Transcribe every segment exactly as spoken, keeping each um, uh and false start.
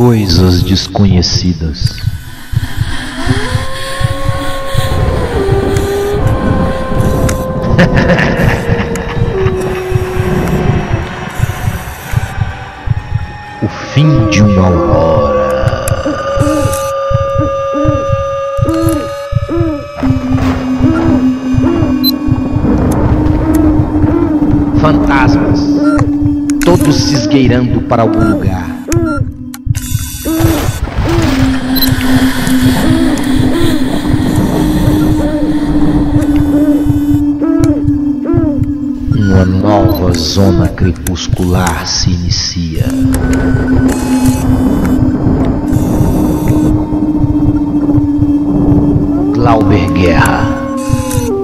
coisas desconhecidas. O fim de uma aurora. Fantasmas, todos se esgueirando para algum lugar. Uma nova zona crepuscular se inicia. Glauber Guerra.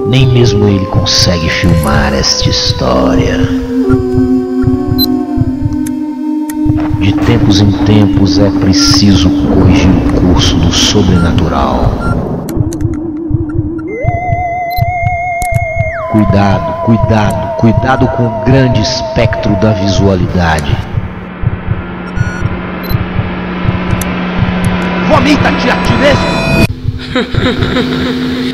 Nem mesmo ele consegue filmar esta história. De tempos em tempos é preciso corrigir o curso do sobrenatural. Cuidado, cuidado. Cuidado com o grande espectro da visualidade. Vomita, tia Tinesco!